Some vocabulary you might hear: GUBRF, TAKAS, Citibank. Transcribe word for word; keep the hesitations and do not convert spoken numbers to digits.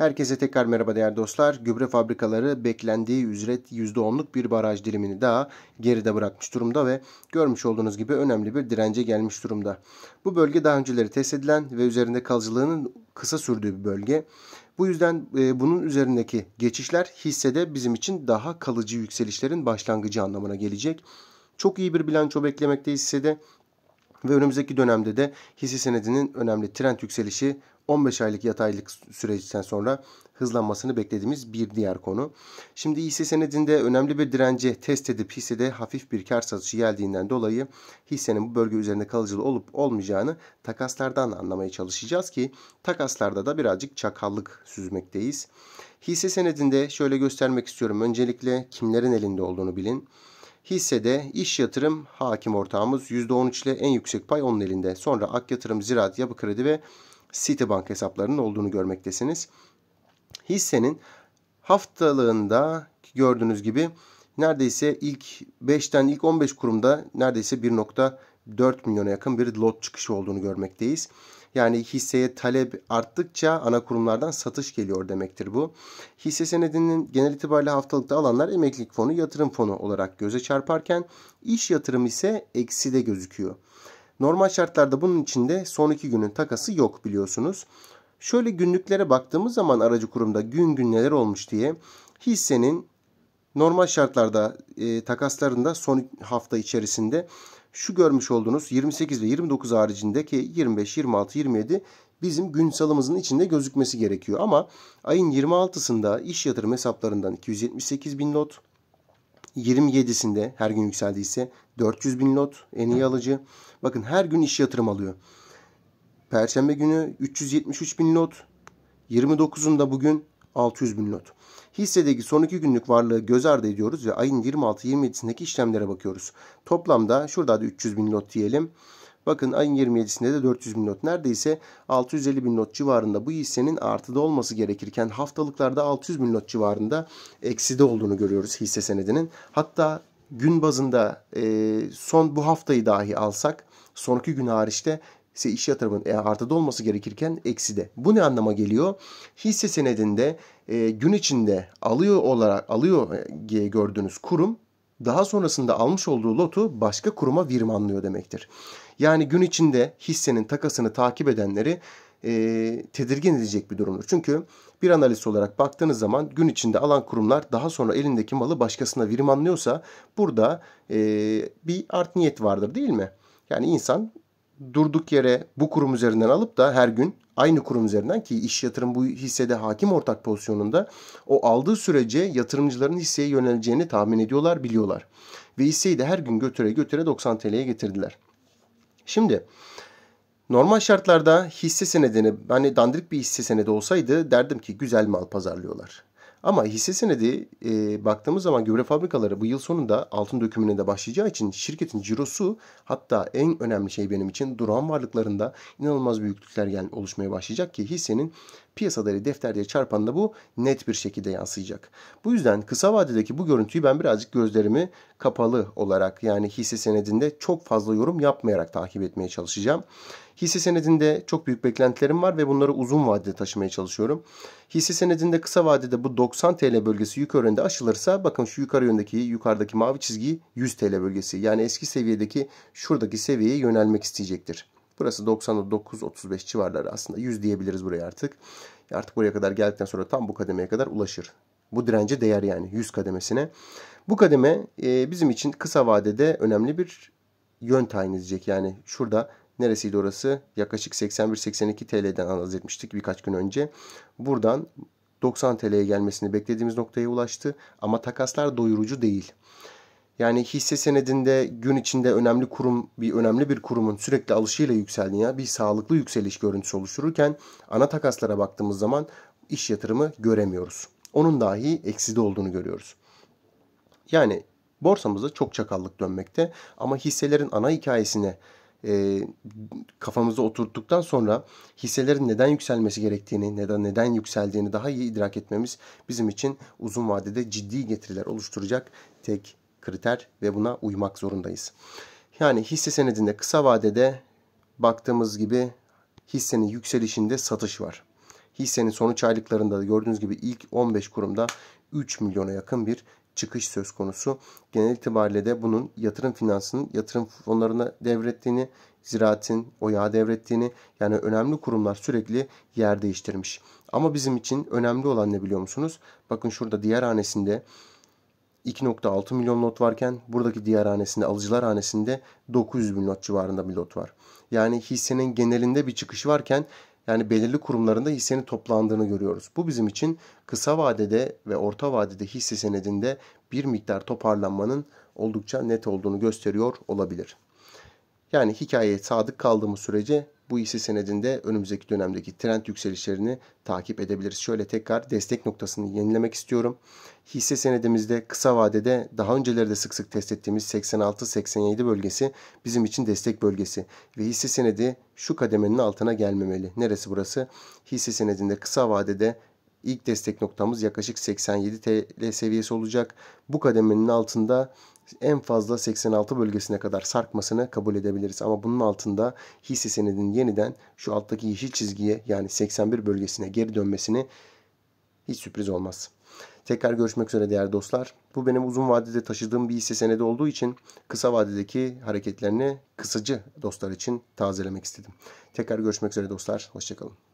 Herkese tekrar merhaba değerli dostlar. Gübre fabrikaları beklendiği üzere yüzde onluk bir baraj dilimini daha geride bırakmış durumda ve görmüş olduğunuz gibi önemli bir dirence gelmiş durumda. Bu bölge daha önceleri test edilen ve üzerinde kalıcılığının kısa sürdüğü bir bölge. Bu yüzden e, bunun üzerindeki geçişler hissede bizim için daha kalıcı yükselişlerin başlangıcı anlamına gelecek. Çok iyi bir bilanço beklemekteyiz hissede ve önümüzdeki dönemde de hisse senedinin önemli trend yükselişi on beş aylık yataylık süreçten sonra hızlanmasını beklediğimiz bir diğer konu. Şimdi hisse senedinde önemli bir dirence test edip hissede hafif bir kar satışı geldiğinden dolayı hissenin bu bölge üzerinde kalıcılı olup olmayacağını takaslardan anlamaya çalışacağız ki takaslarda da birazcık çakallık süzmekteyiz. Hisse senedinde şöyle göstermek istiyorum. Öncelikle kimlerin elinde olduğunu bilin. Hissede iş yatırım hakim ortağımız yüzde on üç ile en yüksek pay onun elinde. Sonra Ak Yatırım, Ziraat, Yapı Kredi ve Citibank hesaplarının olduğunu görmektesiniz. Hissenin haftalığında gördüğünüz gibi neredeyse ilk beşten ilk on beş kurumda neredeyse bir nokta dört milyona yakın bir lot çıkışı olduğunu görmekteyiz. Yani hisseye talep arttıkça ana kurumlardan satış geliyor demektir bu. Hisse senedinin genel itibariyle haftalıkta alanlar emeklilik fonu, yatırım fonu olarak göze çarparken iş yatırım ise ekside gözüküyor. Normal şartlarda bunun içinde son iki günün takası yok biliyorsunuz. Şöyle günlüklere baktığımız zaman aracı kurumda gün gün neler olmuş diye hissenin normal şartlarda e, takaslarında son hafta içerisinde şu görmüş olduğunuz yirmi sekiz ve yirmi dokuz haricindeki yirmi beş, yirmi altı, yirmi yedi bizim gün salımızın içinde gözükmesi gerekiyor. Ama ayın yirmi altısında iş yatırım hesaplarından iki yüz yetmiş sekiz bin lot, yirmi yedisinde her gün yükseldiyse dört yüz bin lot en iyi alıcı. Bakın her gün iş yatırım alıyor. Perşembe günü üç yüz yetmiş üç bin lot, yirmi dokuzunda bugün altı yüz bin lot. Hissedeki son iki günlük varlığı göz ardı ediyoruz ve ayın yirmi altı yirmi yedisindeki işlemlere bakıyoruz. Toplamda şurada da üç yüz bin lot diyelim. Bakın ayın yirmi yedisinde de dört yüz bin lot. Neredeyse altı yüz elli bin lot civarında bu hissenin artıda olması gerekirken haftalıklarda altı yüz bin lot civarında ekside olduğunu görüyoruz hisse senedinin. Hatta gün bazında e, son bu haftayı dahi alsak son iki gün hariçte ise iş yatırımın e, artıda olması gerekirken ekside. Bu ne anlama geliyor? Hisse senedinde e, gün içinde alıyor olarak alıyor diye gördüğünüz kurum daha sonrasında almış olduğu lotu başka kuruma virmanlıyor demektir. Yani gün içinde hissenin takasını takip edenleri e, tedirgin edecek bir durumdur. Çünkü bir analist olarak baktığınız zaman gün içinde alan kurumlar daha sonra elindeki malı başkasına virmanlıyorsa burada e, bir art niyet vardır değil mi? Yani insan durduk yere bu kurum üzerinden alıp da her gün aynı kurum üzerinden ki iş yatırım bu hissede hakim ortak pozisyonunda o aldığı sürece yatırımcıların hisseye yöneleceğini tahmin ediyorlar, biliyorlar. Ve hisseyi de her gün götüre götüre doksan TL'ye getirdiler. Şimdi normal şartlarda hisse senedini hani dandirik bir hisse senedi olsaydı derdim ki güzel mal pazarlıyorlar. Ama hisse senedi e, baktığımız zaman gübre fabrikaları bu yıl sonunda altın dökümüne de başlayacağı için şirketin cirosu hatta en önemli şey benim için durağan varlıklarında inanılmaz büyüklükler gel oluşmaya başlayacak ki hissenin piyasa değeri defterciye çarpanında bu net bir şekilde yansıyacak. Bu yüzden kısa vadedeki bu görüntüyü ben birazcık gözlerimi kapalı olarak yani hisse senedinde çok fazla yorum yapmayarak takip etmeye çalışacağım. Hisse senedinde çok büyük beklentilerim var ve bunları uzun vadede taşımaya çalışıyorum. Hisse senedinde kısa vadede bu doksan TL bölgesi yukarı yönde aşılırsa bakın şu yukarı yöndeki yukarıdaki mavi çizgi yüz TL bölgesi. Yani eski seviyedeki şuradaki seviyeye yönelmek isteyecektir. Burası doksan dokuz otuz beş civarları aslında yüz diyebiliriz buraya artık. Artık buraya kadar geldikten sonra tam bu kademeye kadar ulaşır. Bu dirence değer yani yüz kademesine. Bu kademe bizim için kısa vadede önemli bir yön tayin edecek. Yani şurada neresiydi orası? Yaklaşık seksen bir seksen iki TL'den analiz etmiştik birkaç gün önce. Buradan doksan TL'ye gelmesini beklediğimiz noktaya ulaştı. Ama takaslar doyurucu değil. Yani hisse senedinde gün içinde önemli kurum bir önemli bir kurumun sürekli alışıyla yükseldiği bir sağlıklı yükseliş görüntüsü oluştururken ana takaslara baktığımız zaman iş yatırımı göremiyoruz. Onun dahi ekside olduğunu görüyoruz. Yani borsamızda çok çakallık dönmekte ama hisselerin ana hikayesine E, kafamızı oturttuktan sonra hisselerin neden yükselmesi gerektiğini, neden neden yükseldiğini daha iyi idrak etmemiz bizim için uzun vadede ciddi getiriler oluşturacak tek kriter ve buna uymak zorundayız. Yani hisse senedinde kısa vadede baktığımız gibi hissenin yükselişinde satış var. Hissenin sonuç aylıklarında da gördüğünüz gibi ilk on beş kurumda üç milyona yakın bir çıkış söz konusu. Genel itibariyle de bunun yatırım finansının yatırım fonlarına devrettiğini, ziraatin oya devrettiğini, yani önemli kurumlar sürekli yer değiştirmiş. Ama bizim için önemli olan ne biliyor musunuz? Bakın şurada diğer hanesinde iki nokta altı milyon lot varken buradaki diğer hanesinde, alıcılar hanesinde dokuz yüz bin lot civarında bir lot var. Yani hissenin genelinde bir çıkış varken, yani belirli kurumlarında hissenin toplandığını görüyoruz. Bu bizim için kısa vadede ve orta vadede hisse senedinde bir miktar toparlanmanın oldukça net olduğunu gösteriyor olabilir. Yani hikayeye sadık kaldığımız sürece bu hisse senedinde önümüzdeki dönemdeki trend yükselişlerini takip edebiliriz. Şöyle tekrar destek noktasını yenilemek istiyorum. Hisse senedimizde kısa vadede daha önceleri de sık sık test ettiğimiz seksen altı seksen yedi bölgesi bizim için destek bölgesi. Ve hisse senedi şu kademenin altına gelmemeli. Neresi burası? Hisse senedinde kısa vadede ilk destek noktamız yaklaşık seksen yedi TL seviyesi olacak. Bu kademenin altında en fazla seksen altı bölgesine kadar sarkmasını kabul edebiliriz. Ama bunun altında hisse senedinin yeniden şu alttaki yeşil çizgiye, yani seksen bir bölgesine geri dönmesini hiç sürpriz olmaz. Tekrar görüşmek üzere değerli dostlar. Bu benim uzun vadede taşıdığım bir hisse senedi olduğu için kısa vadedeki hareketlerini kısacı dostlar için tazelemek istedim. Tekrar görüşmek üzere dostlar. Hoşçakalın.